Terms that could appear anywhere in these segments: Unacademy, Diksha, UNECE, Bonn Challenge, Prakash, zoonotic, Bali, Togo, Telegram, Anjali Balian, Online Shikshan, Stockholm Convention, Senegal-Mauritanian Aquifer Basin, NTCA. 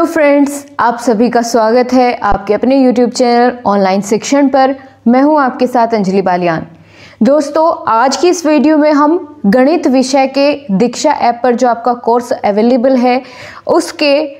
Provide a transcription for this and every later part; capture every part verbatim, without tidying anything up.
Hello friends, आप सभी का स्वागत है आपके अपने यूट्यूब चैनल ऑनलाइन शिक्षण पर। मैं हूं आपके साथ अंजलि बालियान। दोस्तों, आज की इस वीडियो में हम गणित विषय के दीक्षा ऐप पर जो आपका कोर्स अवेलेबल है उसके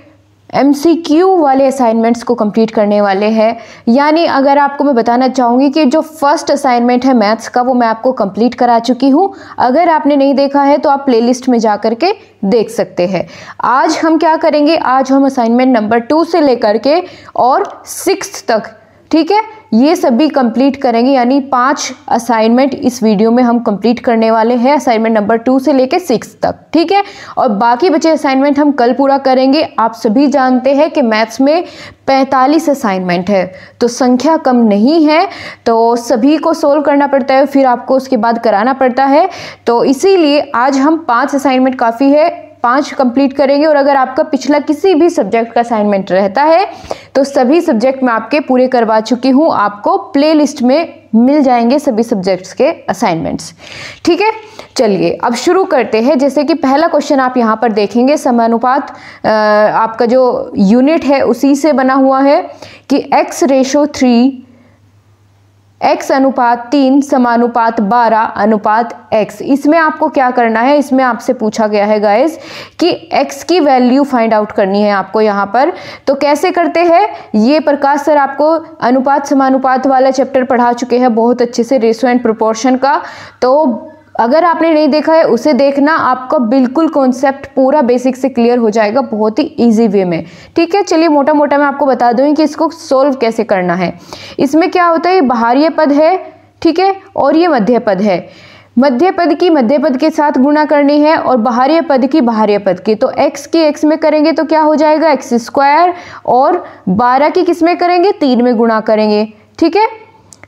एमसीक्यू वाले असाइनमेंट्स को कंप्लीट करने वाले हैं। यानी अगर आपको मैं बताना चाहूँगी कि जो फर्स्ट असाइनमेंट है मैथ्स का वो मैं आपको कंप्लीट करा चुकी हूँ। अगर आपने नहीं देखा है तो आप प्लेलिस्ट में जा कर के देख सकते हैं। आज हम क्या करेंगे, आज हम असाइनमेंट नंबर टू से लेकर के और सिक्स्थ तक, ठीक है, ये सभी कंप्लीट करेंगे। यानी पांच असाइनमेंट इस वीडियो में हम कंप्लीट करने वाले हैं, असाइनमेंट नंबर टू से लेकर सिक्स तक, ठीक है। और बाकी बचे असाइनमेंट हम कल पूरा करेंगे। आप सभी जानते हैं कि मैथ्स में पैंतालीस असाइनमेंट है, तो संख्या कम नहीं है, तो सभी को सोल्व करना पड़ता है, फिर आपको उसके बाद कराना पड़ता है। तो इसीलिए आज हम पाँच असाइनमेंट काफ़ी है, पाँच कंप्लीट करेंगे। और अगर आपका पिछला किसी भी सब्जेक्ट का असाइनमेंट रहता है तो सभी सब्जेक्ट मैं आपके पूरे करवा चुकी हूँ। आपको प्लेलिस्ट में मिल जाएंगे सभी सब्जेक्ट्स के असाइनमेंट्स, ठीक है। चलिए अब शुरू करते हैं। जैसे कि पहला क्वेश्चन आप यहाँ पर देखेंगे, समानुपात आपका जो यूनिट है उसी से बना हुआ है कि एक्स रेशो थ्री, एक्स अनुपात तीन, समानुपात बारह, अनुपात एक्स। इसमें आपको क्या करना है, इसमें आपसे पूछा गया है गाइस कि एक्स की वैल्यू फाइंड आउट करनी है आपको यहाँ पर। तो कैसे करते हैं ये, प्रकाश सर आपको अनुपात समानुपात वाला चैप्टर पढ़ा चुके हैं बहुत अच्छे से, रेशो एंड प्रोपोर्शन का। तो अगर आपने नहीं देखा है उसे देखना, आपका बिल्कुल कॉन्सेप्ट पूरा बेसिक से क्लियर हो जाएगा बहुत ही इजी वे में, ठीक है। चलिए मोटा मोटा मैं आपको बता दूँ कि इसको सॉल्व कैसे करना है। इसमें क्या होता है, ये बाहरीय पद है, ठीक है, और ये मध्य पद है। मध्य पद की मध्य पद के साथ गुणा करनी है और बाहरीय पद की बाहरीय पद की। तो x की x में करेंगे तो क्या हो जाएगा, एक्स स्क्वायर, और बारह की किस में करेंगे, तीन में गुणा करेंगे, ठीक है।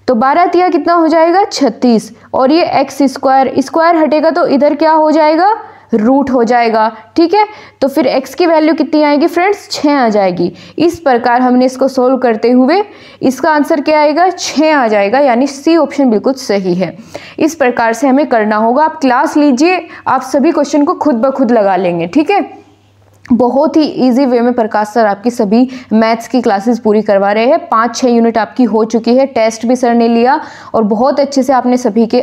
तो बारह तिया कितना हो जाएगा, छत्तीस, और ये एक्स स्क्वायर, स्क्वायर हटेगा तो इधर क्या हो जाएगा, रूट हो जाएगा, ठीक है। तो फिर x की वैल्यू कितनी आएगी फ्रेंड्स, छः आ जाएगी। इस प्रकार हमने इसको सोल्व करते हुए इसका आंसर क्या आएगा, छः आ जाएगा, यानी सी ऑप्शन बिल्कुल सही है। इस प्रकार से हमें करना होगा। आप क्लास लीजिए, आप सभी क्वेश्चन को खुद ब खुद लगा लेंगे, ठीक है। बहुत ही इजी वे में प्रकाश सर आपकी सभी मैथ्स की क्लासेस पूरी करवा रहे हैं। पाँच छः यूनिट आपकी हो चुकी है, टेस्ट भी सर ने लिया और बहुत अच्छे से आपने सभी के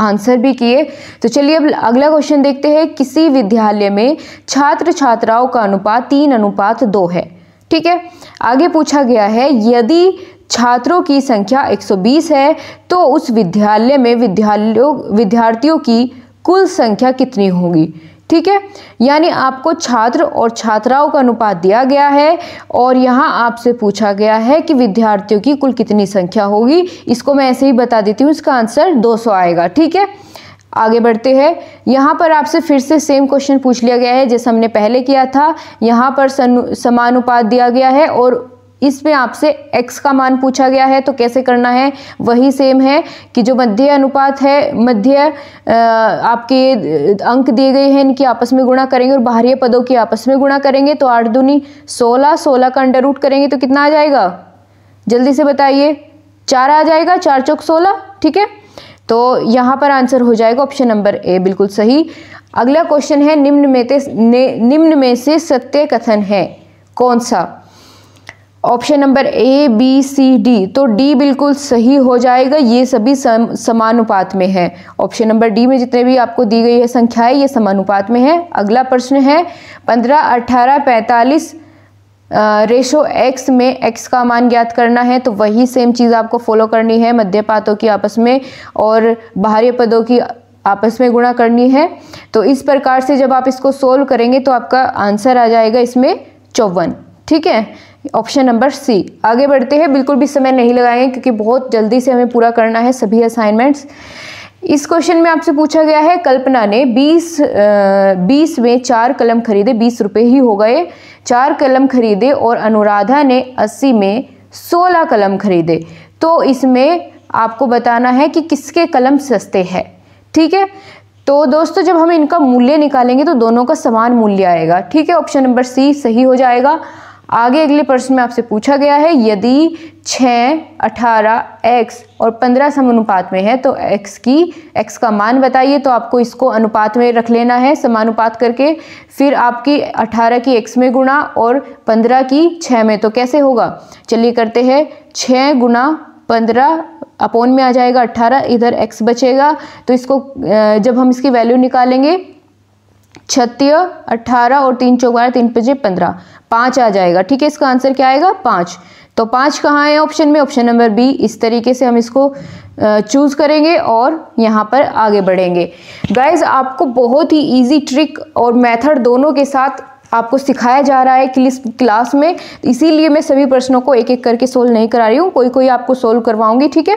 आंसर भी किए। तो चलिए अब अगला क्वेश्चन देखते हैं। किसी विद्यालय में छात्र छात्राओं का अनुपात तीन अनुपात दो है, ठीक है। आगे पूछा गया है यदि छात्रों की संख्या एक सौ बीस है तो उस विद्यालय में विद्यालयों विद्यार्थियों की कुल संख्या कितनी होगी, ठीक है। यानी आपको छात्र और छात्राओं का अनुपात दिया गया है और यहाँ आपसे पूछा गया है कि विद्यार्थियों की कुल कितनी संख्या होगी। इसको मैं ऐसे ही बता देती हूँ, इसका आंसर दो सौ आएगा, ठीक है। आगे बढ़ते हैं। यहाँ पर आपसे फिर से सेम क्वेश्चन पूछ लिया गया है जैसे हमने पहले किया था। यहाँ पर समानुपात दिया गया है और इसमें आपसे x का मान पूछा गया है। तो कैसे करना है, वही सेम है कि जो मध्य अनुपात है, मध्य आपके अंक दिए गए हैं, इनकी आपस में गुणा करेंगे और बाहरीय पदों की आपस में गुणा करेंगे। तो आठ दूनी सोलह, सोलह का अंडर रूट करेंगे तो कितना आ जाएगा, जल्दी से बताइए, चार आ जाएगा, चार चौक सोलह, ठीक है। तो यहाँ पर आंसर हो जाएगा ऑप्शन नंबर ए, बिल्कुल सही। अगला क्वेश्चन है, निम्न में निम्न में से सत्य कथन है कौन सा, option number A, B, C, D. तो डी बिल्कुल सही हो जाएगा, ये सभी सम, समानुपात में है। ऑप्शन नंबर डी में जितने भी आपको दी गई है संख्याएं ये समानुपात में है। अगला प्रश्न है पंद्रह, अठारह, पैंतालीस रेशो एक्स में एक्स का मान ज्ञात करना है। तो वही सेम चीज़ आपको फॉलो करनी है, मध्यपातों की आपस में और बाहरी पदों की आपस में गुणा करनी है। तो इस प्रकार से जब आप इसको सोल्व करेंगे तो आपका आंसर आ जाएगा इसमें चौवन, ठीक है, ऑप्शन नंबर सी। आगे बढ़ते हैं, बिल्कुल भी समय नहीं लगाएंगे क्योंकि बहुत जल्दी से हमें पूरा करना है सभी असाइनमेंट्स। इस क्वेश्चन में आपसे पूछा गया है कल्पना ने बीस बीस में चार कलम खरीदे, बीस रुपए ही हो गए, चार कलम खरीदे, और अनुराधा ने अस्सी में सोलह कलम खरीदे। तो इसमें आपको बताना है कि किसके कलम सस्ते हैं, ठीक है। तो दोस्तों जब हम इनका मूल्य निकालेंगे तो दोनों का समान मूल्य आएगा, ठीक है। ऑप्शन नंबर सी सही हो जाएगा। आगे अगले प्रश्न में आपसे पूछा गया है यदि छः, अठारह, एक्स और पंद्रह समानुपात में है तो एक्स की एक्स का मान बताइए। तो आपको इसको अनुपात में रख लेना है समानुपात करके, फिर आपकी अठारह की एक्स में गुणा और पंद्रह की छः में। तो कैसे होगा, चलिए करते हैं। छः गुना पंद्रह अपोन में आ जाएगा अट्ठारह, इधर एक्स बचेगा। तो इसको जब हम इसकी वैल्यू निकालेंगे छत्तीस, अट्ठारह और तीन चौबारह, तीन पचे पंद्रह, पाँच आ जाएगा। ठीक है, इसका आंसर क्या आएगा, पाँच। तो पाँच कहाँ है ऑप्शन में, ऑप्शन नंबर बी। इस तरीके से हम इसको चूज़ करेंगे और यहाँ पर आगे बढ़ेंगे। गाइज आपको बहुत ही ईजी ट्रिक और मेथड दोनों के साथ आपको सिखाया जा रहा है क्लास में, इसीलिए मैं सभी प्रश्नों को एक एक करके सोल्व नहीं करा रही हूँ, कोई कोई आपको सोल्व करवाऊंगी। ठीक है,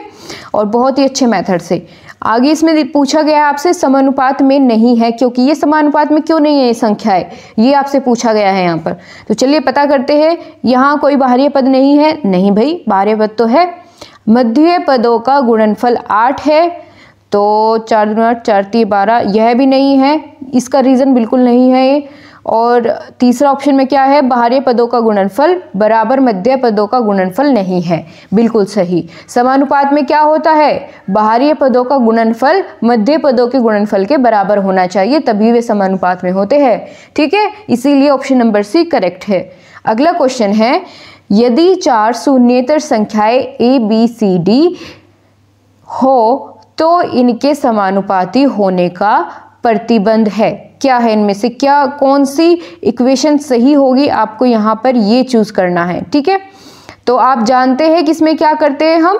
और बहुत ही अच्छे मेथड से। आगे इसमें पूछा गया है आपसे समानुपात में नहीं है, क्योंकि ये समानुपात में क्यों नहीं है ये संख्या है, ये आपसे पूछा गया है यहाँ पर। तो चलिए पता करते हैं, यहाँ कोई बाह्य पद नहीं है, नहीं भाई बाह्य पद तो है। मध्य पदों का गुणनफल आठ है, तो चार गुना चार तीन बारह, यह भी नहीं है, इसका रीज़न बिल्कुल नहीं है ये। और तीसरा ऑप्शन में क्या है, बाह्य पदों का गुणनफल बराबर मध्य पदों का गुणनफल नहीं है, बिल्कुल सही। समानुपात में क्या होता है, बाह्य पदों का गुणनफल मध्य पदों के गुणनफल के बराबर होना चाहिए, तभी वे समानुपात में होते हैं। ठीक है, इसीलिए ऑप्शन नंबर सी करेक्ट है। अगला क्वेश्चन है, यदि चार शून्येतर संख्याएं ए बी सी डी हो तो इनके समानुपाती होने का प्रतिबंध है क्या है, इनमें से क्या कौन सी इक्वेशन सही होगी, आपको यहाँ पर ये चूज़ करना है। ठीक है, तो आप जानते हैं कि इसमें क्या करते हैं हम,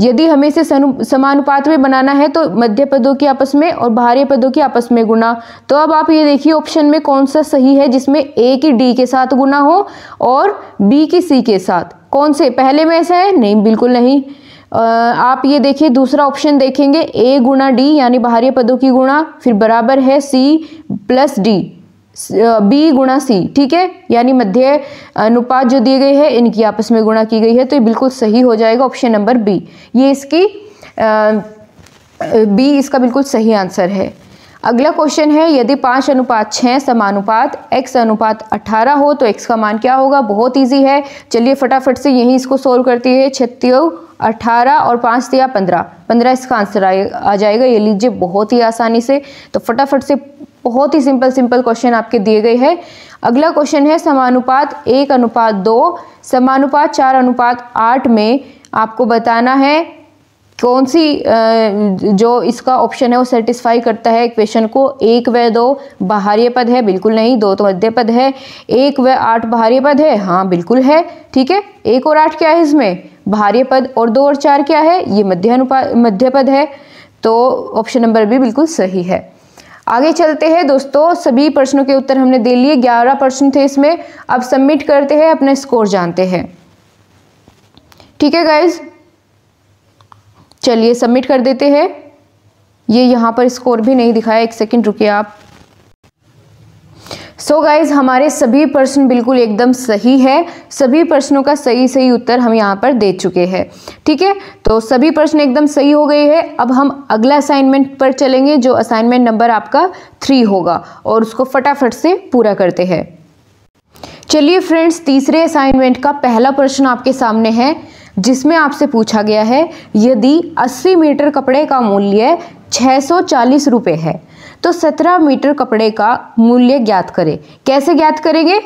यदि हमें इसे समानुपात में बनाना है तो मध्य पदों के आपस में और बाह्य पदों के आपस में गुणा। तो अब आप ये देखिए ऑप्शन में कौन सा सही है, जिसमें ए की डी के साथ गुणा हो और बी की सी के साथ, कौन से पहले में ऐसा है, नहीं बिल्कुल नहीं। आप ये देखिए दूसरा ऑप्शन देखेंगे, ए गुणा डी यानी बाह्य पदों की गुणा, फिर बराबर है सी प्लस डी, बी गुणा सी। ठीक है, यानी मध्य अनुपात जो दिए गए हैं इनकी आपस में गुणा की गई है, तो ये बिल्कुल सही हो जाएगा ऑप्शन नंबर बी। ये इसकी बी इसका बिल्कुल सही आंसर है। अगला क्वेश्चन है, यदि पाँच अनुपात छः समानुपात एक्स अनुपात अठारह हो तो एक्स का मान क्या होगा। बहुत ईजी है, चलिए फटाफट से यहीं इसको सोल्व करती है। छत्तीस, अठारह और पाँच दिया पंद्रह, पंद्रह इसका आंसर आ जाएगा। ये लीजिए बहुत ही आसानी से, तो फटाफट से बहुत ही सिंपल सिंपल क्वेश्चन आपके दिए गए हैं। अगला क्वेश्चन है, समानुपात एक अनुपात दो समानुपात चार अनुपात आठ में आपको बताना है कौन सी जो इसका ऑप्शन है वो सेटिस्फाई करता है इक्वेशन को। एक व दो बाह्य पद है, बिल्कुल नहीं। दो तो मध्य पद है। एक व आठ बाह्य पद है, हाँ बिल्कुल है। ठीक है, एक और आठ क्या है इसमें, बाह्य पद, और दो और चार क्या है, ये मध्य अनुपात मध्य पद है। तो ऑप्शन नंबर बी बिल्कुल सही है। आगे चलते हैं दोस्तों, सभी प्रश्नों के उत्तर हमने दे लिए, ग्यारह प्रश्न थे इसमें। अब सबमिट करते हैं, अपना स्कोर जानते हैं। ठीक है गाइज, चलिए सबमिट कर देते हैं। ये यहाँ पर स्कोर भी नहीं दिखाया, एक सेकंड रुकिए आप। सो so गाइज, हमारे सभी प्रश्न बिल्कुल एकदम सही है, सभी प्रश्नों का सही सही उत्तर हम यहाँ पर दे चुके हैं। ठीक है, तो सभी प्रश्न एकदम सही हो गए हैं। अब हम अगला असाइनमेंट पर चलेंगे, जो असाइनमेंट नंबर आपका थ्री होगा, और उसको फटाफट से पूरा करते हैं। चलिए फ्रेंड्स, तीसरे असाइनमेंट का पहला प्रश्न आपके सामने है, जिसमें आपसे पूछा गया है यदि अस्सी मीटर कपड़े का मूल्य छह सौ चालीस रुपये है तो सत्रह मीटर कपड़े का मूल्य ज्ञात करें। कैसे ज्ञात करेंगे,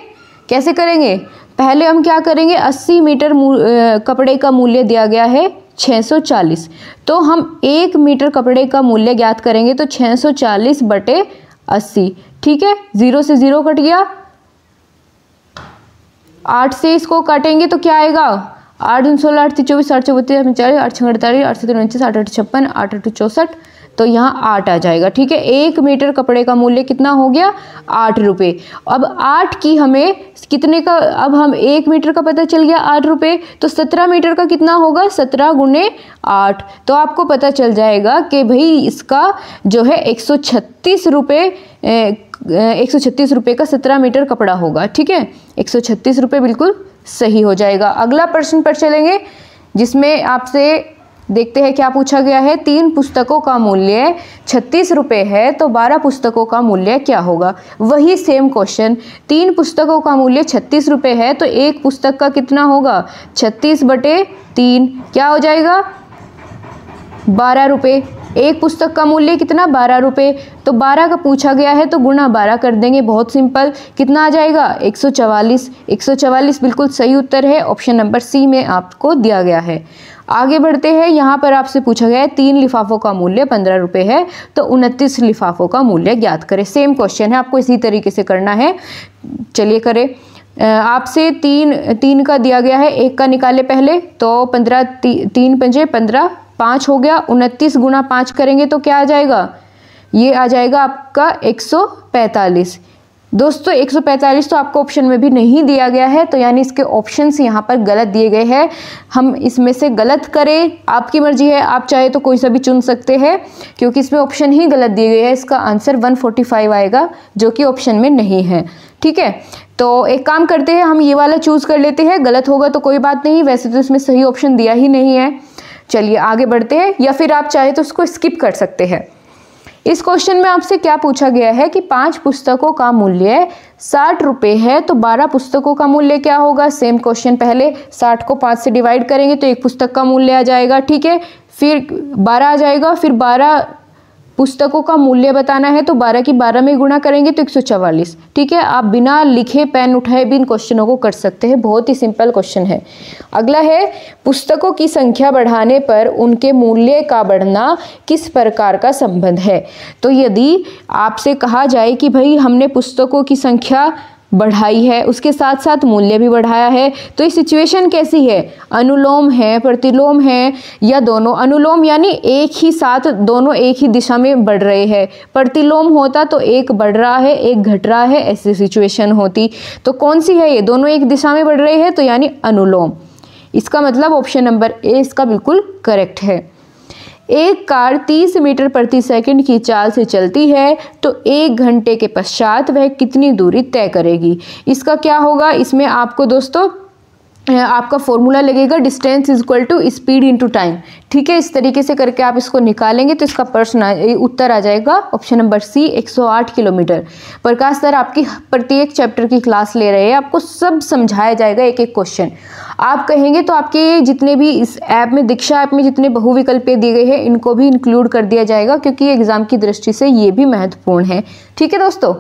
कैसे करेंगे, पहले हम क्या करेंगे, अस्सी मीटर कपड़े का मूल्य दिया गया है छह सौ चालीस, तो हम एक मीटर कपड़े का मूल्य ज्ञात करेंगे। तो छह सौ चालीस बटे अस्सी, ठीक है, ज़ीरो से ज़ीरो कट गया, आठ से इसको काटेंगे तो क्या आएगा, आठ उन सोलह, आठ तीन चौबीस, आठ चौबत्तीस, चालीस, आठ छः अड़तालीस, आठ सत्तर उनचास, आठ आठ छप्पन, आठ आठ चौंसठ, तो यहाँ आठ आ जाएगा। ठीक है, एक मीटर कपड़े का मूल्य कितना हो गया, आठ रुपये। अब आठ की हमें कितने का, अब हम एक मीटर का पता चल गया आठ रुपये, तो सत्रह मीटर का कितना होगा, सत्रह गुने आठ, तो आपको पता चल जाएगा कि भाई इसका जो है एक सौ छत्तीस रुपये एक सौ छत्तीस रुपये का सत्रह मीटर कपड़ा होगा। ठीक है, एक सौ छत्तीस रुपये बिल्कुल सही हो जाएगा। अगला प्रश्न पर चलेंगे, जिसमें आपसे देखते हैं क्या पूछा गया है। तीन पुस्तकों का मूल्य छत्तीस रुपये है तो बारह पुस्तकों का मूल्य क्या होगा। वही सेम क्वेश्चन, तीन पुस्तकों का मूल्य छत्तीस रुपये है तो एक पुस्तक का कितना होगा, छत्तीस बटे तीन क्या हो जाएगा, बारह रुपये। एक पुस्तक का मूल्य कितना, बारह रुपये। तो बारह का पूछा गया है तो गुणा बारह कर देंगे, बहुत सिंपल। कितना आ जाएगा, एक सौ चवालीस। एक सौ चवालीस बिल्कुल सही उत्तर है, ऑप्शन नंबर सी में आपको दिया गया है। आगे बढ़ते हैं, यहाँ पर आपसे पूछा गया है तीन लिफाफों का मूल्य पंद्रह रुपये है तो उनतीस लिफाफों का मूल्य ज्ञात करें। सेम क्वेश्चन है, आपको इसी तरीके से करना है। चलिए करें। आपसे तीन तीन का दिया गया है, एक का निकाले पहले तो पंद्रह, ती, तीन पंजे पंद्रह, पाँच हो गया। उनतीस गुणा पाँच करेंगे तो क्या आ जाएगा, ये आ जाएगा आपका एक सौ पैंतालीस। दोस्तों एक सौ पैंतालीस तो आपको ऑप्शन में भी नहीं दिया गया है तो यानी इसके ऑप्शंस यहाँ पर गलत दिए गए हैं। हम इसमें से गलत करें, आपकी मर्जी है, आप चाहे तो कोई सा भी चुन सकते हैं। क्योंकि इसमें ऑप्शन ही गलत दिए गए हैं, इसका आंसर एक सौ पैंतालीस आएगा जो कि ऑप्शन में नहीं है। ठीक है, तो एक काम करते हैं, हम ये वाला चूज़ कर लेते हैं। गलत होगा तो कोई बात नहीं, वैसे तो इसमें सही ऑप्शन दिया ही नहीं है। चलिए आगे बढ़ते हैं, या फिर आप चाहे तो उसको स्किप कर सकते हैं। इस क्वेश्चन में आपसे क्या पूछा गया है कि पांच पुस्तकों का मूल्य साठ रुपये है तो बारह पुस्तकों का मूल्य क्या होगा। सेम क्वेश्चन, पहले साठ को पाँच से डिवाइड करेंगे तो एक पुस्तक का मूल्य आ जाएगा, ठीक है। फिर बारह आ जाएगा, फिर बारह पुस्तकों का मूल्य बताना है तो बारह की बारह में गुणा करेंगे तो एक सौ चवालीस। ठीक है, आप बिना लिखे पेन उठाए भी इन क्वेश्चनों को कर सकते हैं, बहुत ही सिंपल क्वेश्चन है। अगला है, पुस्तकों की संख्या बढ़ाने पर उनके मूल्य का बढ़ना किस प्रकार का संबंध है। तो यदि आपसे कहा जाए कि भाई हमने पुस्तकों की संख्या बढ़ाई है, उसके साथ साथ मूल्य भी बढ़ाया है, तो ये सिचुएशन कैसी है, अनुलोम है, प्रतिलोम है, या दोनों। अनुलोम यानी एक ही साथ दोनों एक ही दिशा में बढ़ रहे हैं, प्रतिलोम होता तो एक बढ़ रहा है एक घट रहा है, ऐसी सिचुएशन होती। तो कौन सी है, ये दोनों एक दिशा में बढ़ रहे हैं तो यानी अनुलोम। इसका मतलब ऑप्शन नंबर ए इसका बिल्कुल करेक्ट है। एक कार तीस मीटर प्रति सेकंड की चाल से चलती है तो एक घंटे के पश्चात वह कितनी दूरी तय करेगी। इसका क्या होगा, इसमें आपको दोस्तों आपका फॉर्मूला लगेगा, distance is equal to speed into time. ठीक है, इस तरीके से करके आप इसको निकालेंगे तो इसका पर्सन उत्तर आ जाएगा ऑप्शन नंबर सी, एक सौ आठ किलोमीटर। प्रकाश सर आपकी प्रत्येक चैप्टर की क्लास ले रहे हैं, आपको सब समझाया जाएगा, एक एक क्वेश्चन। आप कहेंगे तो आपके जितने भी इस ऐप में, दीक्षा ऐप में जितने बहुविकल्पीय दिए गए हैं इनको भी इंक्लूड कर दिया जाएगा क्योंकि एग्जाम की दृष्टि से ये भी महत्वपूर्ण है। ठीक है दोस्तों,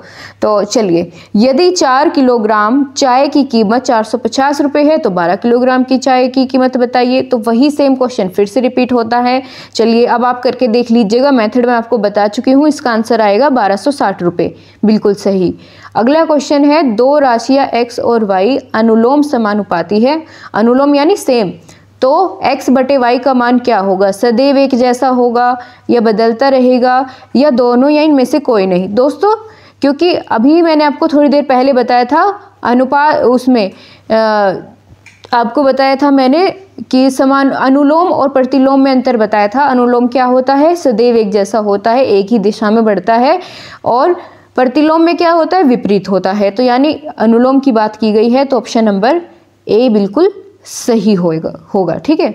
तो चलिए, यदि चार किलोग्राम चाय की कीमत चार सौ पचास रुपये है तो बारह किलोग्राम की चाय की कीमत बताइए। तो वही सेम क्वेश्चन फिर से रिपीट होता है। चलिए अब आप करके देख लीजिएगा, मेथड मैं आपको बता चुकी हूँ। इसका आंसर आएगा बारह सौ साठ रुपये, बिल्कुल सही। अगला क्वेश्चन है, दो राशियाँ एक्स और वाई अनुलोम समानुपाती है, अनुलोम यानी सेम, तो x बटे वाई का मान क्या होगा, सदैव एक जैसा होगा या बदलता रहेगा या दोनों या इनमें से कोई नहीं। दोस्तों क्योंकि अभी मैंने आपको थोड़ी देर पहले बताया था अनुपात, उसमें आ, आपको बताया था मैंने कि समान अनुलोम और प्रतिलोम में अंतर बताया था। अनुलोम क्या होता है, सदैव एक जैसा होता है, एक ही दिशा में बढ़ता है, और प्रतिलोम में क्या होता है, विपरीत होता है। तो यानी अनुलोम की बात की गई है तो ऑप्शन नंबर ए बिल्कुल सही होएगा होगा ठीक है।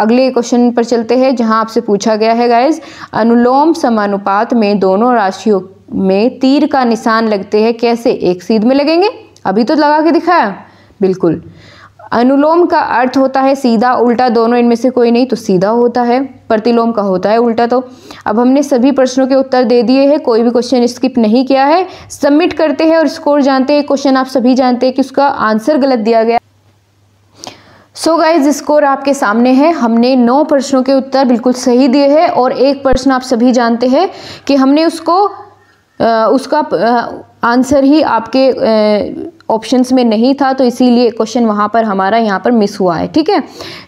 अगले क्वेश्चन पर चलते हैं जहां आपसे पूछा गया है गाइज, अनुलोम समानुपात में दोनों राशियों में तीर का निशान लगते हैं कैसे, एक सीध में लगेंगे, अभी तो लगा के दिखाया बिल्कुल। अनुलोम का अर्थ होता है सीधा उल्टा, दोनों इनमें से कोई नहीं तो सीधा होता है, प्रतिलोम का होता है उल्टा। तो अब हमने सभी प्रश्नों के उत्तर दे दिए हैं, कोई भी क्वेश्चन स्किप नहीं किया है। सबमिट करते हैं और स्कोर जानते हैं। क्वेश्चन आप सभी जानते हैं कि उसका आंसर गलत दिया गया। सो गाइज स्कोर आपके सामने है, हमने नौ प्रश्नों के उत्तर बिल्कुल सही दिए हैं और एक प्रश्न आप सभी जानते हैं कि हमने उसको आ, उसका आ, आंसर ही आपके ऑप्शंस में नहीं था तो इसीलिए क्वेश्चन वहाँ पर हमारा यहाँ पर मिस हुआ है। ठीक है,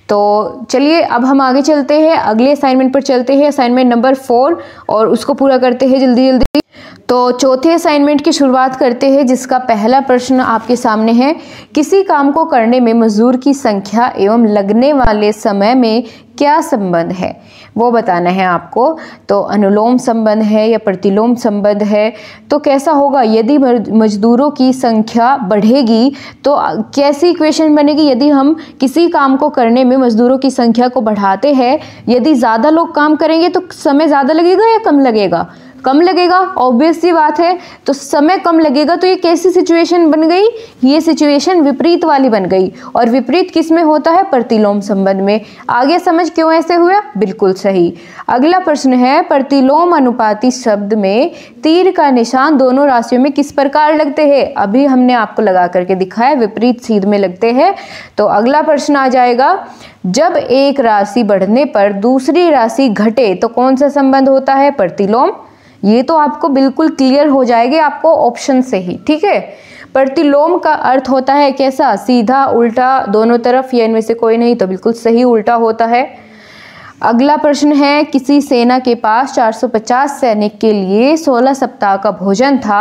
तो चलिए अब हम आगे चलते हैं, अगले असाइनमेंट पर चलते हैं, असाइनमेंट नंबर फोर, और उसको पूरा करते हैं जल्दी जल्दी। तो चौथे असाइनमेंट की शुरुआत करते हैं, जिसका पहला प्रश्न आपके सामने है। किसी काम को करने में मजदूर की संख्या एवं लगने वाले समय में क्या संबंध है, वो बताना है आपको। तो अनुलोम संबंध है या प्रतिलोम संबंध है। तो कैसा होगा यदि मजदूरों की संख्या बढ़ेगी तो कैसी इक्वेशन बनेगी। यदि हम किसी काम को करने में मजदूरों की संख्या को बढ़ाते हैं, यदि ज़्यादा लोग काम करेंगे तो समय ज़्यादा लगेगा या कम लगेगा? कम लगेगा, ऑब्वियस सी बात है। तो समय कम लगेगा, तो ये कैसी सिचुएशन बन गई? ये सिचुएशन विपरीत वाली बन गई। और विपरीत किस में होता है? प्रतिलोम संबंध में। आगे समझ क्यों ऐसे हुआ? बिल्कुल सही। अगला प्रश्न है, प्रतिलोम अनुपाती शब्द में तीर का निशान दोनों राशियों में किस प्रकार लगते हैं? अभी हमने आपको लगा करके दिखाया, विपरीत सीध में लगते हैं। तो अगला प्रश्न आ जाएगा, जब एक राशि बढ़ने पर दूसरी राशि घटे तो कौन सा संबंध होता है? प्रतिलोम। ये तो आपको बिल्कुल क्लियर हो जाएगी आपको ऑप्शन से ही, ठीक है। प्रतिलोम का अर्थ होता है कैसा? सीधा, उल्टा, दोनों तरफ, या इनमें से कोई नहीं? तो बिल्कुल सही, उल्टा होता है। अगला प्रश्न है, किसी सेना के पास चार सौ पचास सैनिक के लिए सोलह सप्ताह का भोजन था।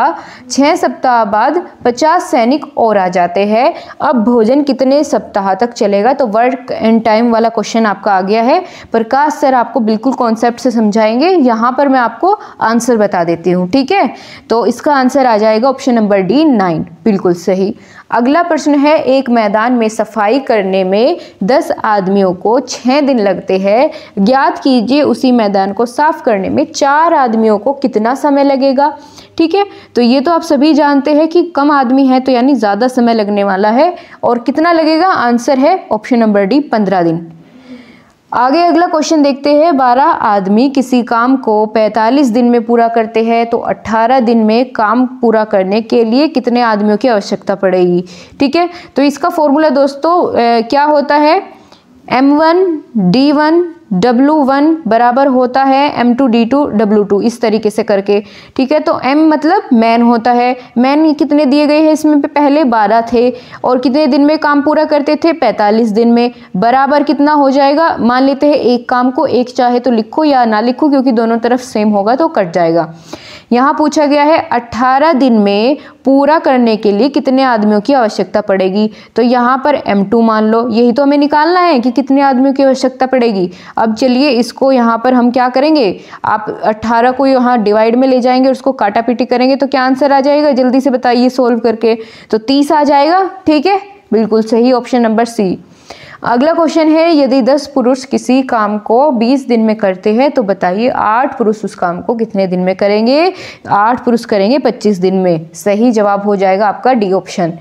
छः सप्ताह बाद पचास सैनिक और आ जाते हैं। अब भोजन कितने सप्ताह तक चलेगा? तो वर्क एंड टाइम वाला क्वेश्चन आपका आ गया है। प्रकाश सर आपको बिल्कुल कॉन्सेप्ट से समझाएंगे, यहाँ पर मैं आपको आंसर बता देती हूँ, ठीक है। तो इसका आंसर आ जाएगा ऑप्शन नंबर डी, नाइन, बिल्कुल सही। अगला प्रश्न है, एक मैदान में सफाई करने में दस आदमियों को छः दिन लगते हैं। ज्ञात कीजिए उसी मैदान को साफ करने में चार आदमियों को कितना समय लगेगा, ठीक है। तो ये तो आप सभी जानते हैं कि कम आदमी है तो यानी ज़्यादा समय लगने वाला है। और कितना लगेगा? आंसर है ऑप्शन नंबर डी, पंद्रह दिन। आगे अगला क्वेश्चन देखते हैं, बारह आदमी किसी काम को पैंतालीस दिन में पूरा करते हैं तो अट्ठारह दिन में काम पूरा करने के लिए कितने आदमियों की आवश्यकता पड़ेगी, ठीक है। तो इसका फॉर्मूला दोस्तों ए, क्या होता है? M one D one W one बराबर होता है M two D two W two, इस तरीके से करके, ठीक है। तो एम मतलब मैन होता है। मैन कितने दिए गए हैं इसमें? पहले बारह थे और कितने दिन में काम पूरा करते थे? पैंतालीस दिन में। बराबर कितना हो जाएगा? मान लेते हैं एक काम को एक, चाहे तो लिखो या ना लिखो क्योंकि दोनों तरफ सेम होगा तो कट जाएगा। यहाँ पूछा गया है अट्ठारह दिन में पूरा करने के लिए कितने आदमियों की आवश्यकता पड़ेगी। तो यहाँ पर एम टू मान लो, यही तो हमें निकालना है कि कितने आदमियों की आवश्यकता पड़ेगी। अब चलिए इसको यहाँ पर हम क्या करेंगे, आप अट्ठारह को यहाँ डिवाइड में ले जाएंगे और उसको काटा पीटी करेंगे तो क्या आंसर आ जाएगा जल्दी से बताइए सोल्व करके। तो तीस आ जाएगा, ठीक है, बिल्कुल सही, ऑप्शन नंबर सी। अगला क्वेश्चन है, यदि दस पुरुष किसी काम को बीस दिन में करते हैं तो बताइए आठ पुरुष उस काम को कितने दिन में करेंगे? आठ पुरुष करेंगे पच्चीस दिन में। सही जवाब हो जाएगा आपका डी ऑप्शन।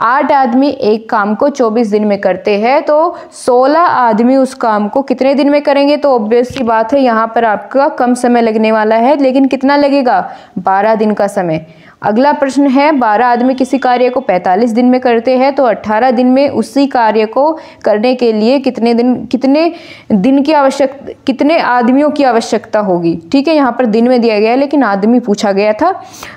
आठ आदमी एक काम को चौबीस दिन में करते हैं तो सोलह आदमी उस काम को कितने दिन में करेंगे? तो ऑब्वियस सी बात है यहाँ पर आपका कम समय लगने वाला है, लेकिन कितना लगेगा? बारह दिन का समय। अगला प्रश्न है, बारह आदमी किसी कार्य को पैंतालीस दिन में करते हैं तो अट्ठारह दिन में उसी कार्य को करने के लिए कितने दिन कितने दिन की आवश्यकता कितने आदमियों की आवश्यकता होगी, ठीक है। यहाँ पर दिन में दिया गया है लेकिन आदमी पूछा गया था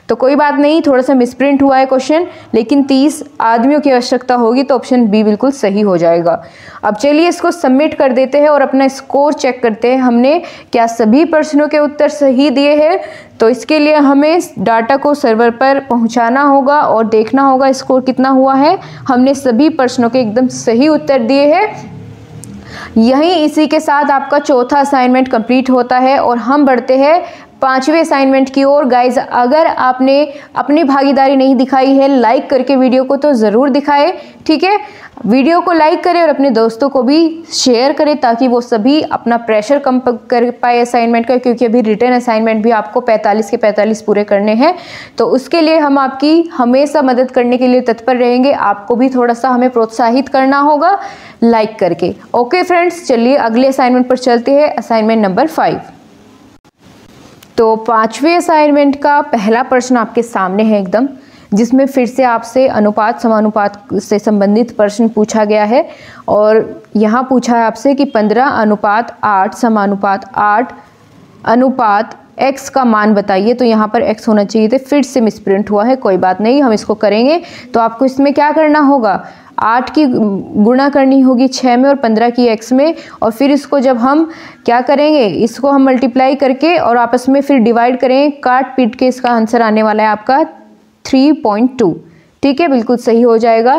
तो कोई बात नहीं, थोड़ा सा मिसप्रिंट हुआ है क्वेश्चन, लेकिन तीस आदमियों की आवश्यकता होगी तो ऑप्शन बी बिल्कुल सही हो जाएगा। अब चलिए इसको सबमिट कर देते हैं और अपना स्कोर चेक करते हैं, हमने क्या सभी प्रश्नों के उत्तर सही दिए हैं। तो इसके लिए हमें डाटा को सर्वर पर पहुंचाना होगा और देखना होगा स्कोर कितना हुआ है। हमने सभी प्रश्नों के एकदम सही उत्तर दिए हैं। यहीं इसी के साथ आपका चौथा असाइनमेंट कंप्लीट होता है और हम बढ़ते हैं पांचवें असाइनमेंट की ओर। गाइज, अगर आपने अपनी भागीदारी नहीं दिखाई है लाइक करके वीडियो को तो ज़रूर दिखाएं, ठीक है। वीडियो को लाइक करें और अपने दोस्तों को भी शेयर करें ताकि वो सभी अपना प्रेशर कम कर पाए असाइनमेंट का, क्योंकि अभी रिटर्न असाइनमेंट भी आपको पैंतालीस के पैंतालीस पूरे करने हैं। तो उसके लिए हम आपकी हमेशा मदद करने के लिए तत्पर रहेंगे, आपको भी थोड़ा सा हमें प्रोत्साहित करना होगा लाइक करके। ओके फ्रेंड्स, चलिए अगले असाइनमेंट पर चलते हैं, असाइनमेंट नंबर फाइव। तो पांचवें असाइनमेंट का पहला प्रश्न आपके सामने है एकदम, जिसमें फिर से आपसे अनुपात समानुपात से संबंधित प्रश्न पूछा गया है। और यहाँ पूछा है आपसे कि पंद्रह अनुपात आठ समानुपात आठ अनुपात एक्स का मान बताइए, तो यहाँ पर एक्स होना चाहिए था, फिर से मिसप्रिंट हुआ है, कोई बात नहीं, हम इसको करेंगे। तो आपको इसमें क्या करना होगा, आठ की गुणा करनी होगी छः में और पंद्रह की एक्स में, और फिर इसको जब हम क्या करेंगे, इसको हम मल्टीप्लाई करके और आपस में फिर डिवाइड करेंगे, काट पीट के इसका आंसर आने वाला है आपका थ्री पॉइंट टू। ठीक है, बिल्कुल सही हो जाएगा।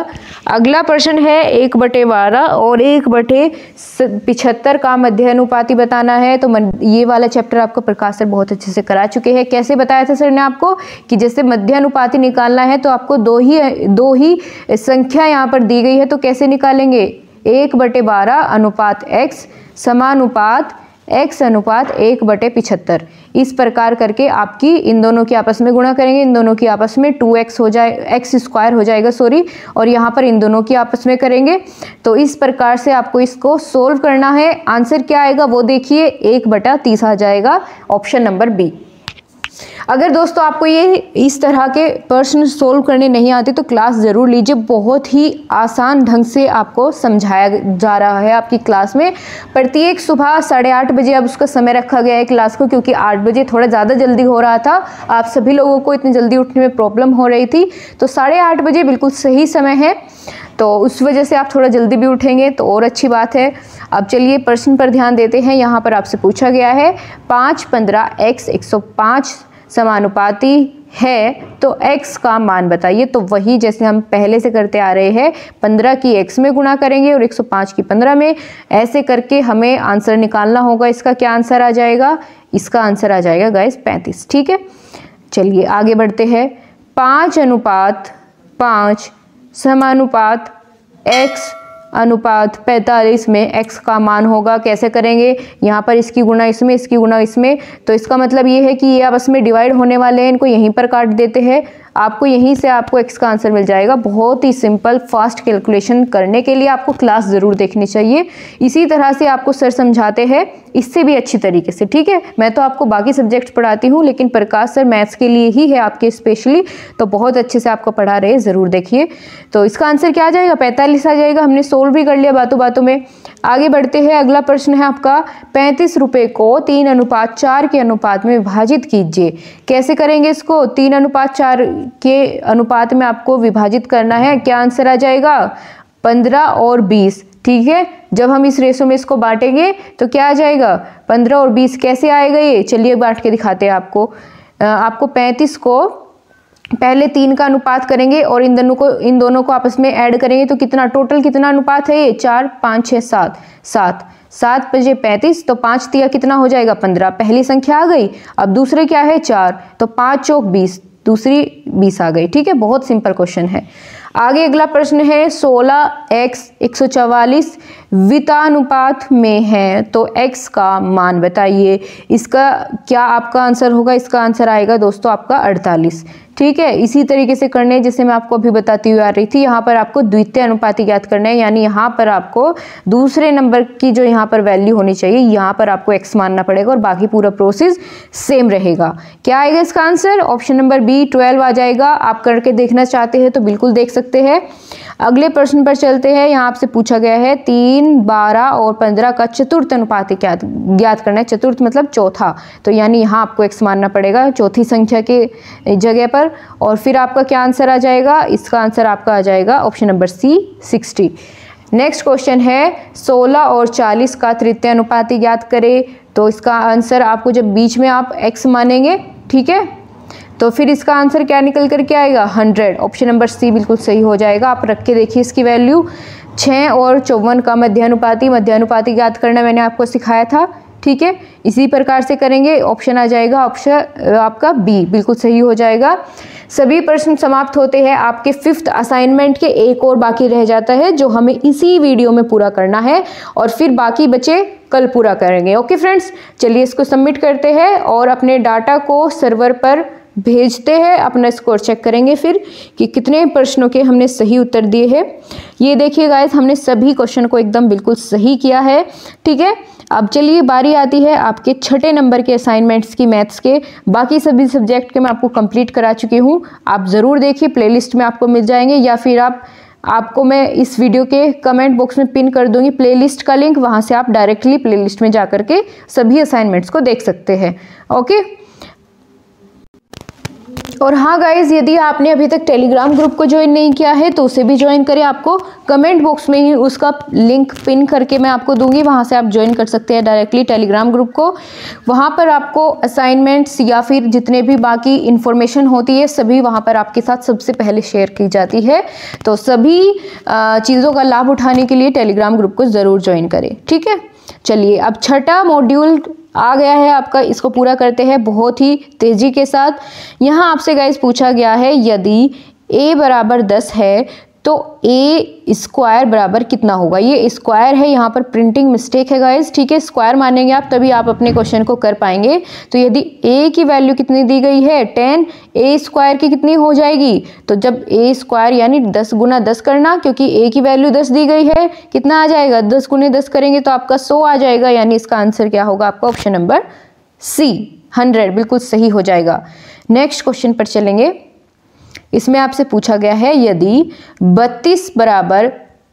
अगला प्रश्न है एक बटे बारह और एक बटे पिछहत्तर का मध्यानुपाती बताना है। तो ये वाला चैप्टर आपको प्रकाश सर बहुत अच्छे से करा चुके हैं। कैसे बताया था सर ने आपको कि जैसे मध्यानुपाती निकालना है तो आपको दो ही दो ही संख्या यहाँ पर दी गई है, तो कैसे निकालेंगे, एक बटे बारह अनुपात एक्स समानुपात एक्स अनुपात एक बटे पिछहत्तर, इस प्रकार करके आपकी इन दोनों की आपस में गुणा करेंगे, इन दोनों की आपस में टू एक्स हो जाए एक्स स्क्वायर हो जाएगा सॉरी, और यहाँ पर इन दोनों की आपस में करेंगे। तो इस प्रकार से आपको इसको सोल्व करना है। आंसर क्या आएगा वो देखिए, एक बटा तीस आ जाएगा, ऑप्शन नंबर बी। अगर दोस्तों आपको ये इस तरह के प्रश्न सोल्व करने नहीं आते तो क्लास ज़रूर लीजिए, बहुत ही आसान ढंग से आपको समझाया जा रहा है आपकी क्लास में। प्रत्येक सुबह साढ़े आठ बजे अब उसका समय रखा गया है क्लास को, क्योंकि आठ बजे थोड़ा ज़्यादा जल्दी हो रहा था, आप सभी लोगों को इतनी जल्दी उठने में प्रॉब्लम हो रही थी, तो साढ़े आठ बजे बिल्कुल सही समय है, तो उस वजह से आप थोड़ा जल्दी भी उठेंगे तो और अच्छी बात है। अब चलिए प्रश्न पर ध्यान देते हैं। यहाँ पर आपसे पूछा गया है पाँच पंद्रह एक्स एक सौ पाँच समानुपाती है, तो x का मान बताइए। तो वही जैसे हम पहले से करते आ रहे हैं, पंद्रह की x में गुणा करेंगे और एक सौ पाँच की पंद्रह में, ऐसे करके हमें आंसर निकालना होगा। इसका क्या आंसर आ जाएगा, इसका आंसर आ जाएगा गाइस पैंतीस। ठीक है, चलिए आगे बढ़ते हैं। पाँच अनुपात पाँच समानुपात x अनुपात पैंतालीस में x का मान होगा, कैसे करेंगे, यहाँ पर इसकी गुणा इसमें, इसकी गुणा इसमें, तो इसका मतलब ये है कि ये आपस में डिवाइड होने वाले हैं, इनको यहीं पर काट देते हैं, आपको यहीं से आपको x का आंसर मिल जाएगा। बहुत ही सिंपल फास्ट कैलकुलेशन करने के लिए आपको क्लास ज़रूर देखनी चाहिए। इसी तरह से आपको सर समझाते हैं, इससे भी अच्छी तरीके से। ठीक है, मैं तो आपको बाकी सब्जेक्ट पढ़ाती हूँ, लेकिन प्रकाश सर मैथ्स के लिए ही है आपके स्पेशली, तो बहुत अच्छे से आपको पढ़ा रहे हैं, ज़रूर देखिए। तो इसका आंसर क्या आ जाएगा, पैंतालीस आ जाएगा। हमने सोल्व भी कर लिया बातों बातों में। आगे बढ़ते हैं। अगला प्रश्न है आपका, पैंतीस रुपये को तीन अनुपात चार के अनुपात में विभाजित कीजिए, कैसे करेंगे इसको, तीन अनुपात चार के अनुपात में आपको विभाजित करना है। क्या आंसर आ जाएगा, पंद्रह और बीस। ठीक है, जब हम इस रेशो में इसको बांटेंगे तो क्या आ जाएगा, पंद्रह और बीस। कैसे आएगा ये, चलिए बांट के दिखाते हैं आपको। आ, आपको पैंतीस को पहले तीन का अनुपात करेंगे और इन दोनों को इन दोनों को आपस में ऐड करेंगे, तो कितना टोटल कितना अनुपात है ये, चार पाँच छः सात सात सात बजे पैंतीस, तो पाँच तिया कितना हो जाएगा पंद्रह, पहली संख्या आ गई। अब दूसरे क्या है चार, तो पाँच चौक बीस, दूसरी बीस आ गई। ठीक है, बहुत सिंपल क्वेश्चन है। आगे अगला प्रश्न है, सोलह एक्स एक सौ चवालीस वितानुपात में है, तो x का मान बताइए। इसका क्या आपका आंसर होगा, इसका आंसर आएगा दोस्तों आपका अड़तालीस। ठीक है, इसी तरीके से करने हैं जैसे मैं आपको अभी बताती हुई आ रही थी। यहाँ पर आपको द्वितीय अनुपाती ज्ञात करना है, यानी यहाँ पर आपको दूसरे नंबर की जो यहाँ पर वैल्यू होनी चाहिए यहाँ पर आपको x मानना पड़ेगा और बाकी पूरा प्रोसेस सेम रहेगा। क्या आएगा इसका answer, option number B twelve आ जाएगा। आप करके देखना चाहते हैं तो बिल्कुल देख सकते हैं। अगले प्रश्न पर चलते हैं। यहाँ आपसे पूछा गया है तीन बारह और पंद्रह का चतुर्थ अनुपात ज्ञात करना है, चतुर्थ मतलब चौथा, तो यानी यहाँ आपको x मानना पड़ेगा चौथी संख्या के जगह पर, और फिर आपका क्या आंसर आ जाएगा, इसका आंसर आपका आ जाएगा ऑप्शन नंबर सी साठ। नेक्स्ट क्वेश्चन है, सोलह और चालीस का तृतीय अनुपात ज्ञात करें, तो इसका आंसर आपको जब बीच में आप x मानेंगे, ठीक है, तो फिर इसका आंसर क्या निकल कर के आएगा हंड्रेड, ऑप्शन नंबर सी बिल्कुल सही हो जाएगा। आप रख के देखिए इसकी वैल्यू। छः और चौवन का मध्यानुपाती मध्यानुपाती ज्ञात करना मैंने आपको सिखाया था, ठीक है, इसी प्रकार से करेंगे, ऑप्शन आ जाएगा ऑप्शन आपका बी बिल्कुल सही हो जाएगा। सभी प्रश्न समाप्त होते हैं आपके फिफ्थ असाइनमेंट के, एक और बाकी रह जाता है जो हमें इसी वीडियो में पूरा करना है, और फिर बाकी बचे कल पूरा करेंगे। ओके फ्रेंड्स, चलिए इसको सबमिट करते हैं और अपने डाटा को सर्वर पर भेजते हैं, अपना स्कोर चेक करेंगे फिर कि कितने प्रश्नों के हमने सही उत्तर दिए हैं। ये देखिए गाइस, हमने सभी क्वेश्चन को एकदम बिल्कुल सही किया है। ठीक है, अब चलिए बारी आती है आपके छठे नंबर के असाइनमेंट्स की, मैथ्स के। बाकी सभी सब्जेक्ट के मैं आपको कंप्लीट करा चुकी हूँ, आप ज़रूर देखिए, प्लेलिस्ट में आपको मिल जाएंगे, या फिर आप आपको मैं इस वीडियो के कमेंट बॉक्स में पिन कर दूंगी प्लेलिस्ट का लिंक, वहाँ से आप डायरेक्टली प्लेलिस्ट में जा कर के सभी असाइनमेंट्स को देख सकते हैं। ओके, और हाँ गाइज, यदि आपने अभी तक टेलीग्राम ग्रुप को ज्वाइन नहीं किया है तो उसे भी ज्वाइन करें। आपको कमेंट बॉक्स में ही उसका लिंक पिन करके मैं आपको दूंगी, वहाँ से आप ज्वाइन कर सकते हैं डायरेक्टली टेलीग्राम ग्रुप को। वहाँ पर आपको असाइनमेंट्स या फिर जितने भी बाकी इन्फॉर्मेशन होती है सभी वहाँ पर आपके साथ सबसे पहले शेयर की जाती है। तो सभी चीज़ों का लाभ उठाने के लिए टेलीग्राम ग्रुप को ज़रूर ज्वाइन करें, ठीक है। चलिए अब छठा मॉड्यूल आ गया है आपका, इसको पूरा करते हैं बहुत ही तेज़ी के साथ। यहाँ आपसे गाइस पूछा गया है यदि a बराबर दस है तो a स्क्वायर बराबर कितना होगा। ये स्क्वायर है, यहाँ पर प्रिंटिंग मिस्टेक है गाइस, ठीक है। स्क्वायर मानेंगे आप तभी आप अपने क्वेश्चन को कर पाएंगे। तो यदि a की वैल्यू कितनी दी गई है टेन, a स्क्वायर की कितनी हो जाएगी। तो जब a स्क्वायर यानी दस गुना दस करना, क्योंकि a की वैल्यू दस दी गई है, कितना आ जाएगा दस गुने दस करेंगे तो आपका सौ आ जाएगा। यानी इसका आंसर क्या होगा आपका ऑप्शन नंबर सी हंड्रेड बिल्कुल सही हो जाएगा। नेक्स्ट क्वेश्चन पर चलेंगे, इसमें आपसे पूछा गया है यदि बत्तीस बराबर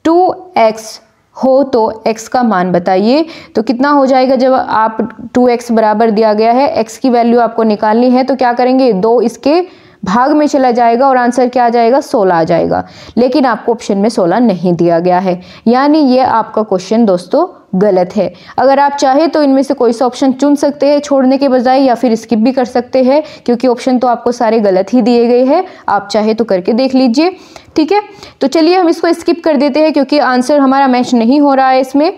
टू एक्स हो तो x का मान बताइए। तो कितना हो जाएगा जब आप टू एक्स बराबर दिया गया है, x की वैल्यू आपको निकालनी है तो क्या करेंगे, दो इसके भाग में चला जाएगा और आंसर क्या आ जाएगा सोलह आ जाएगा। लेकिन आपको ऑप्शन में सोलह नहीं दिया गया है, यानी ये आपका क्वेश्चन दोस्तों गलत है। अगर आप चाहे तो इनमें से कोई सा ऑप्शन चुन सकते हैं छोड़ने के बजाय, या फिर स्किप भी कर सकते हैं क्योंकि ऑप्शन तो आपको सारे गलत ही दिए गए हैं। आप चाहे तो करके देख लीजिए, ठीक है। तो चलिए हम इसको स्किप कर देते हैं क्योंकि आंसर हमारा मैच नहीं हो रहा है इसमें।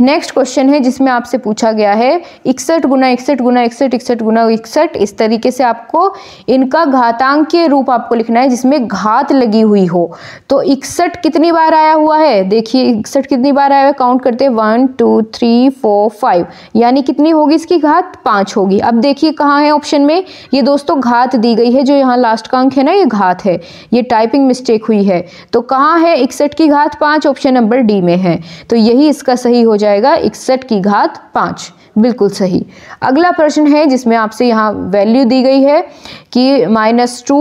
नेक्स्ट क्वेश्चन है जिसमें आपसे पूछा गया है इकसठ गुना इकसठ गुना इकसठ इकसठ गुना इकसठ, इस तरीके से आपको इनका घातांकीय रूप आपको लिखना है जिसमें घात लगी हुई हो। तो इकसठ कितनी बार आया हुआ है, देखिए इकसठ कितनी बार आया हुआ है, काउंट करते हैं one two three four five, यानी कितनी होगी इसकी घात पाँच होगी। अब देखिए कहाँ है ऑप्शन में, ये दोस्तों घात दी गई है, जो यहाँ लास्ट का अंक है ना ये घात है, ये टाइपिंग मिस्टेक हुई है। तो कहाँ है इकसठ की घात पाँच, ऑप्शन नंबर डी में है, तो यही इसका सही हो जाएगा इकसठ की घात पाँच, बिल्कुल सही। अगला प्रश्न है जिसमें आपसे यहाँ वैल्यू दी गई है कि माइनस टू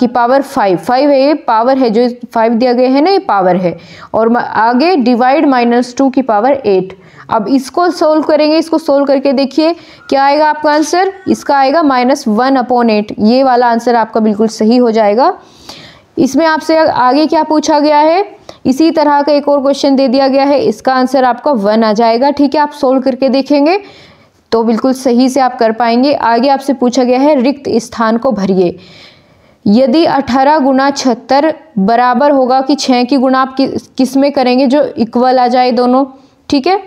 की पावर फाइव, फाइव है ये पावर है, जो फाइव दिया गया है ना ये पावर है, और आगे डिवाइड माइनस टू की पावर एट। अब इसको सोल्व करेंगे, इसको सोल्व करके देखिए क्या आएगा आपका आंसर, इसका आएगा माइनस वन अपॉन एट, ये वाला आंसर आपका बिल्कुल सही हो जाएगा। इसमें आपसे आगे क्या पूछा गया है, इसी तरह का एक और क्वेश्चन दे दिया गया है, इसका आंसर आपका वन आ जाएगा, ठीक है। आप सोल्व करके देखेंगे तो बिल्कुल सही से आप कर पाएंगे। आगे आपसे पूछा गया है रिक्त स्थान को भरिए। यदि अठारह गुना छिहत्तर बराबर होगा कि छः की गुना आप कि, किस में करेंगे जो इक्वल आ जाए दोनों, ठीक है।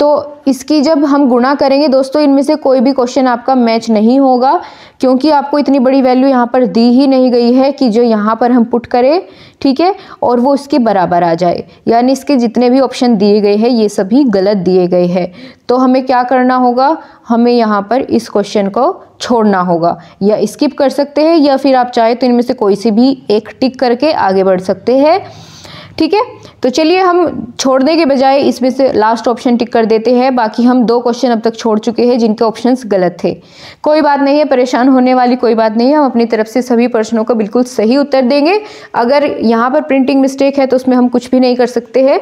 तो इसकी जब हम गुणा करेंगे दोस्तों इनमें से कोई भी क्वेश्चन आपका मैच नहीं होगा क्योंकि आपको इतनी बड़ी वैल्यू यहाँ पर दी ही नहीं गई है कि जो यहाँ पर हम पुट करें, ठीक है, और वो इसके बराबर आ जाए। यानी इसके जितने भी ऑप्शन दिए गए हैं ये सभी गलत दिए गए हैं। तो हमें क्या करना होगा, हमें यहाँ पर इस क्वेश्चन को छोड़ना होगा, या स्किप कर सकते हैं या फिर आप चाहे तो इनमें से कोई से भी एक टिक करके आगे बढ़ सकते हैं, ठीक है। तो चलिए हम छोड़ने के बजाय इसमें से लास्ट ऑप्शन टिक कर देते हैं। बाकी हम दो क्वेश्चन अब तक छोड़ चुके हैं जिनके ऑप्शंस गलत थे, कोई बात नहीं है, परेशान होने वाली कोई बात नहीं है। हम अपनी तरफ से सभी प्रश्नों का बिल्कुल सही उत्तर देंगे। अगर यहाँ पर प्रिंटिंग मिस्टेक है तो उसमें हम कुछ भी नहीं कर सकते हैं।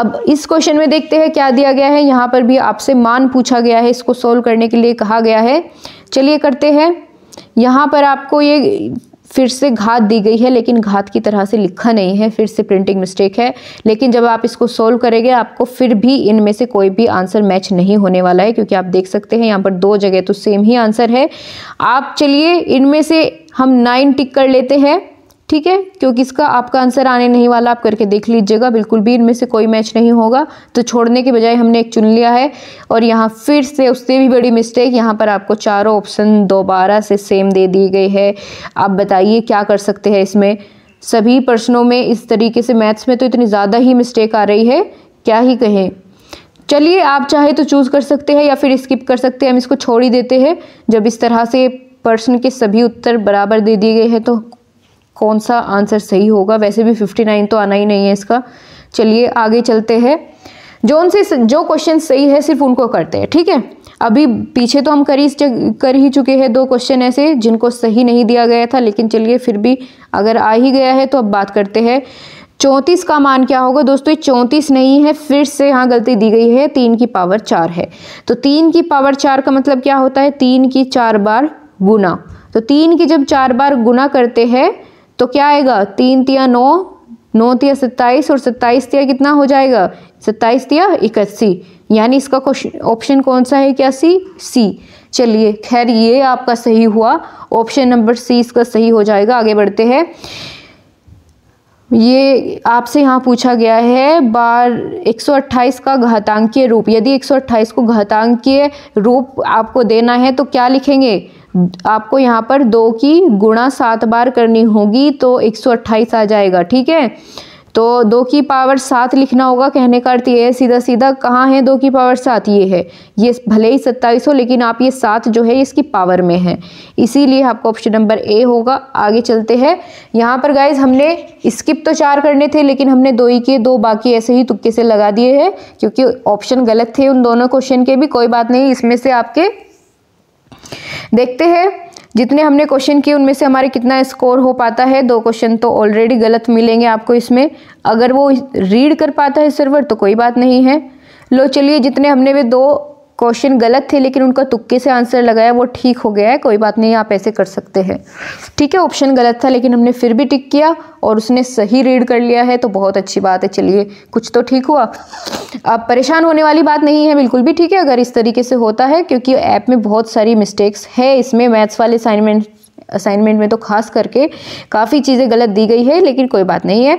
अब इस क्वेश्चन में देखते हैं क्या दिया गया है, यहाँ पर भी आपसे मान पूछा गया है, इसको सोल्व करने के लिए कहा गया है। चलिए करते हैं, यहाँ पर आपको ये फिर से घात दी गई है लेकिन घात की तरह से लिखा नहीं है, फिर से प्रिंटिंग मिस्टेक है। लेकिन जब आप इसको सोल्व करेंगे आपको फिर भी इनमें से कोई भी आंसर मैच नहीं होने वाला है क्योंकि आप देख सकते हैं यहाँ पर दो जगह तो सेम ही आंसर है। आप चलिए इनमें से हम नाइन टिक कर लेते हैं, ठीक है, क्योंकि इसका आपका आंसर आने नहीं वाला, आप करके देख लीजिएगा, बिल्कुल भी इनमें से कोई मैच नहीं होगा। तो छोड़ने के बजाय हमने एक चुन लिया है और यहाँ फिर से उससे भी बड़ी मिस्टेक, यहाँ पर आपको चारों ऑप्शन दोबारा से सेम दे दिए गए हैं। आप बताइए क्या कर सकते हैं इसमें, सभी प्रश्नों में इस तरीके से मैथ्स में तो इतनी ज़्यादा ही मिस्टेक आ रही है, क्या ही कहें। चलिए आप चाहे तो चूज़ कर सकते हैं या फिर स्किप कर सकते हैं, हम इसको छोड़ ही देते हैं। जब इस तरह से प्रश्न के सभी उत्तर बराबर दे दिए गए हैं तो कौन सा आंसर सही होगा, वैसे भी उनसठ तो आना ही नहीं है इसका। चलिए आगे चलते हैं, जोन से जो क्वेश्चन सही है सिर्फ उनको करते हैं, ठीक है। अभी पीछे तो हम कर ही कर ही चुके हैं दो क्वेश्चन ऐसे जिनको सही नहीं दिया गया था, लेकिन चलिए फिर भी अगर आ ही गया है तो अब बात करते हैं। चौंतीस का मान क्या होगा दोस्तों, ये चौंतीस नहीं है, फिर से यहाँ गलती दी गई है, तीन की पावर चार है। तो तीन की पावर चार का मतलब क्या होता है, तीन की चार बार गुना, तो तीन की जब चार बार गुना करते हैं तो क्या आएगा, तीन तिया नौ, नौ तिया सत्ताईस और सत्ताईस तिया कितना हो जाएगा, सत्ताईस तिया इक्यासी। यानी इसका क्वेश्चन ऑप्शन कौन सा है, क्या सी, सी। चलिए खैर ये आपका सही हुआ, ऑप्शन नंबर सी इसका सही हो जाएगा। आगे बढ़ते हैं, ये आपसे यहाँ पूछा गया है बार एक सौ अट्ठाईस का घातांकीय रूप। यदि एक सौ अट्ठाईस को घातांकीय रूप आपको देना है तो क्या लिखेंगे, आपको यहाँ पर दो की गुणा सात बार करनी होगी तो एक सौ अट्ठाईस आ जाएगा। ठीक है, तो दो की पावर सात लिखना होगा। कहने का अर्थ ये है सीधा सीधा, कहाँ है दो की पावर सात, ये है, ये भले ही सत्ताईस हो लेकिन आप ये सात जो है इसकी पावर में है, इसीलिए आपका ऑप्शन नंबर ए होगा। आगे चलते हैं, यहाँ पर गाइज हमने स्किप तो चार करने थे लेकिन हमने दो ही के दो बाकी ऐसे ही तुक्के से लगा दिए हैं क्योंकि ऑप्शन गलत थे उन दोनों क्वेश्चन के भी। कोई बात नहीं, इसमें से आपके देखते हैं जितने हमने क्वेश्चन किए उनमें से हमारे कितना स्कोर हो पाता है। दो क्वेश्चन तो ऑलरेडी गलत मिलेंगे आपको इसमें, अगर वो रीड कर पाता है सर्वर तो कोई बात नहीं है। लो चलिए, जितने हमने वे दो क्वेश्चन गलत थे लेकिन उनका तुक्के से आंसर लगाया वो ठीक हो गया है, कोई बात नहीं, आप ऐसे कर सकते हैं। ठीक है, ऑप्शन गलत था लेकिन हमने फिर भी टिक किया और उसने सही रीड कर लिया है तो बहुत अच्छी बात है। चलिए कुछ तो ठीक हुआ, अब परेशान होने वाली बात नहीं है बिल्कुल भी। ठीक है, अगर इस तरीके से होता है क्योंकि ऐप में बहुत सारी मिस्टेक्स है, इसमें मैथ्स वाले असाइनमेंट असाइनमेंट में तो खास करके काफ़ी चीज़ें गलत दी गई है, लेकिन कोई बात नहीं है।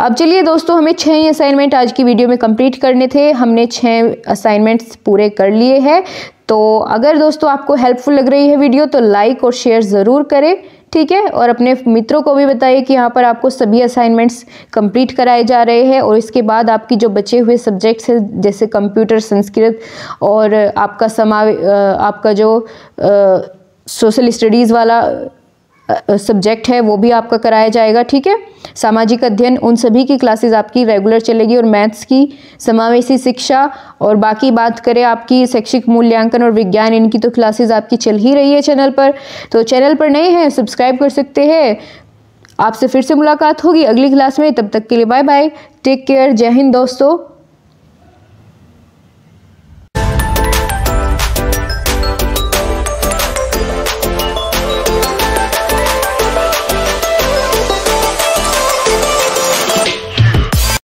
अब चलिए दोस्तों, हमें छः असाइनमेंट आज की वीडियो में कंप्लीट करने थे, हमने छः असाइनमेंट्स पूरे कर लिए हैं। तो अगर दोस्तों आपको हेल्पफुल लग रही है वीडियो तो लाइक और शेयर ज़रूर करें। ठीक है, और अपने मित्रों को भी बताइए कि यहाँ पर आपको सभी असाइनमेंट्स कंप्लीट कराए जा रहे हैं और इसके बाद आपकी जो बचे हुए सब्जेक्ट्स हैं जैसे कंप्यूटर, संस्कृत और आपका समावे आपका जो सोशल स्टडीज़ वाला सब्जेक्ट है वो भी आपका कराया जाएगा। ठीक है, सामाजिक अध्ययन, उन सभी की क्लासेस आपकी रेगुलर चलेगी और मैथ्स की, समावेशी शिक्षा और बाकी बात करें आपकी शैक्षिक मूल्यांकन और विज्ञान, इनकी तो क्लासेस आपकी चल ही रही है चैनल पर। तो चैनल पर नए हैं सब्सक्राइब कर सकते हैं। आपसे फिर से मुलाकात होगी अगली क्लास में, तब तक के लिए बाय बाय, टेक केयर, जय हिंद दोस्तों।